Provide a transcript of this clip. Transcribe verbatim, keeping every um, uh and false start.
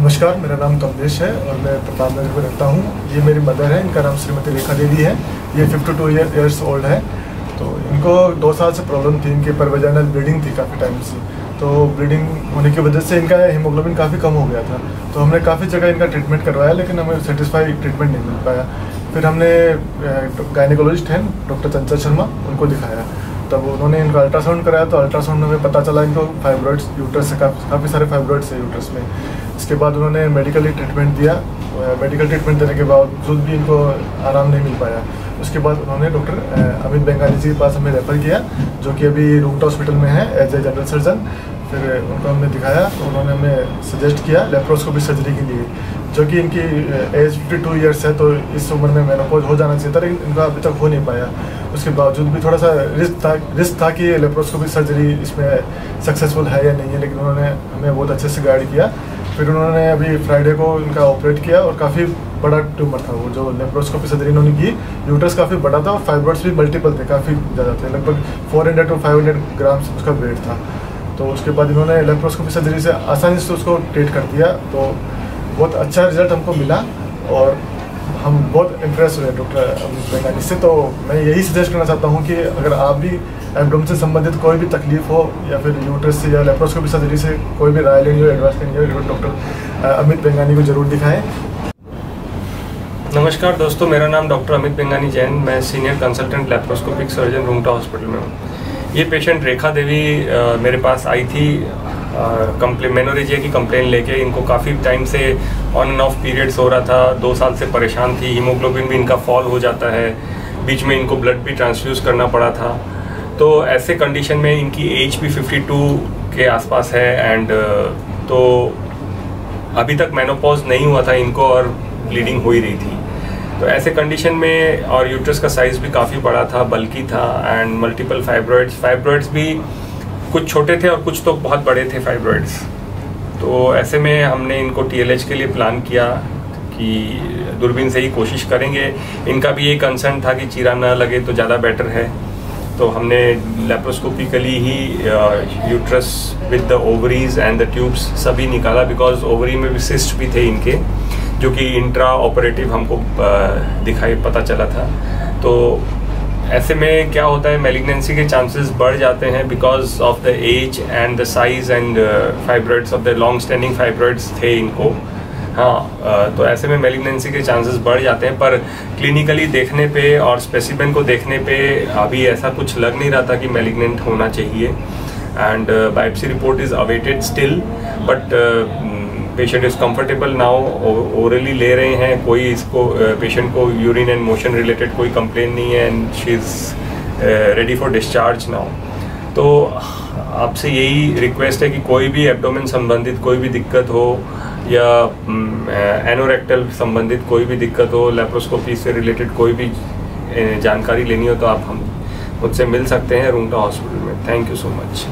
नमस्कार, मेरा नाम कमलेश है और मैं प्रताप नगर में रहता हूँ। ये मेरी मदर है, इनका नाम श्रीमती रेखा देवी है। ये बावन ईयर्स ओल्ड है। तो इनको दो साल से प्रॉब्लम थी, इनके परवेजाइनल ब्लीडिंग थी काफ़ी टाइम से। तो ब्लीडिंग होने की वजह से इनका हीमोग्लोबिन काफ़ी कम हो गया था। तो हमने काफ़ी जगह इनका ट्रीटमेंट करवाया, लेकिन हमें सेटिस्फाई ट्रीटमेंट नहीं मिल पाया। फिर हमने गायनेकोलॉजिस्ट हैं डॉक्टर चंचल शर्मा, उनको दिखाया। तब उन्होंने इनका अल्ट्रासाउंड कराया, तो अल्ट्रासाउंड में पता चला इनको फाइब्रॉइड्स यूट्रस से काफ़ी सारे फाइब्रॉइड्स है यूट्रस में। इसके बाद उन्होंने मेडिकली ट्रीटमेंट दिया। मेडिकल ट्रीटमेंट देने के बावजूद भी इनको आराम नहीं मिल पाया। उसके बाद उन्होंने डॉक्टर अमित बेंगानी जी के पास हमें रेफ़र किया, जो कि अभी रुंगटा हॉस्पिटल में है एज ए जनरल सर्जन। फिर उनको हमने दिखाया तो उन्होंने हमें सजेस्ट किया लेप्रोस्कोपिक सर्जरी के लिए, जो कि इनकी एज बावन ईयर्स है। तो इस उम्र में मेनोपॉज हो जाना चाहिए था, लेकिन इनका अभी तक हो नहीं पाया। उसके बावजूद भी थोड़ा सा रिस्क था रिस्क था कि लेप्रोस्कोपिक सर्जरी इसमें सक्सेसफुल है या नहीं है, लेकिन उन्होंने हमें बहुत अच्छे से गाइड किया। फिर उन्होंने अभी फ्राइडे को इनका ऑपरेट किया और काफ़ी बड़ा ट्यूमर था वो, जो लेप्रोस्कोपिक सर्जरी इन्होंने की। यूट्रस काफ़ी बड़ा था और फाइब्रॉइड्स भी मल्टीपल थे, काफ़ी ज़्यादा थे, लगभग four hundred to five hundred grams उसका वेट था। तो उसके बाद इन्होंने लेप्रोस्कोपिक सर्जरी से आसानी से उसको ट्रीट कर दिया। तो बहुत अच्छा रिजल्ट हमको मिला और हम बहुत इम्प्रेस हुए डॉक्टर अमित बेंगानी से। तो मैं यही सजेस्ट करना चाहता हूँ कि अगर आप भी एब्डोमेन से संबंधित कोई भी तकलीफ हो या फिर यूट्रस से या लेप्रोस्कोपिक सर्जरी से कोई भी राय लेनी हो, एडवाइस लेनी हो, डॉक्टर अमित बेंगानी को ज़रूर दिखाएँ। नमस्कार दोस्तों, मेरा नाम डॉक्टर अमित बेंगानी जैन, मैं senior consultant laparoscopic surgeon Rungta hospital में हूँ। ये पेशेंट रेखा देवी आ, मेरे पास आई थी कंप्लेन मेनोरेजिया की कंप्लेन लेके। इनको काफ़ी टाइम से ऑन एंड ऑफ पीरियड्स हो रहा था, दो साल से परेशान थी। हीमोग्लोबिन भी इनका फॉल हो जाता है, बीच में इनको ब्लड भी ट्रांसफ्यूज़ करना पड़ा था। तो ऐसे कंडीशन में इनकी एज भी फिफ्टी टू के आसपास है, एंड तो अभी तक मेनोपॉज नहीं हुआ था इनको और ब्लीडिंग हो ही रही थी। तो ऐसे कंडीशन में, और यूट्रस का साइज़ भी काफ़ी बड़ा था, बल्कि था, एंड मल्टीपल फाइब्रॉइड्स फाइब्रॉइड्स भी कुछ छोटे थे और कुछ तो बहुत बड़े थे फाइब्रॉइड्स। तो ऐसे में हमने इनको टीएलएच के लिए प्लान किया कि दूरबीन से ही कोशिश करेंगे। इनका भी ये कंसर्न था कि चीरा ना लगे तो ज़्यादा बेटर है। तो हमने लेप्रोस्कोपिकली ही uterus with the ovaries and the tubes सभी निकाला, बिकॉज ओवरी में भी सिस्ट भी थे इनके, जो कि इंट्रा ऑपरेटिव हमको दिखाई पता चला था। तो ऐसे में क्या होता है, मैलिग्नेंसी के चांसेस बढ़ जाते हैं because of the age and the size and fibroids of the long standing fibroids थे इनको। हाँ, तो ऐसे में मैलिग्नेंसी के चांसेस बढ़ जाते हैं, पर क्लिनिकली देखने पे और स्पेसिमेन को देखने पे अभी ऐसा कुछ लग नहीं रहा था कि मैलिग्नेंट होना चाहिए। And biopsy report is awaited still, but patient is comfortable now. Orally ले रहे हैं, कोई इसको पेशेंट को यूरिन एंड मोशन रिलेटेड कोई कंप्लेन नहीं है, and she is ready for discharge now. तो आपसे यही रिक्वेस्ट है कि कोई भी एब्डोमेन संबंधित कोई भी दिक्कत हो या एनोरेक्टल संबंधित कोई भी दिक्कत हो, लेप्रोस्कोपी से रिलेटेड कोई भी जानकारी लेनी हो, तो आप हम मुझसे मिल सकते हैं रुंगटा हॉस्पिटल में। Thank you so much.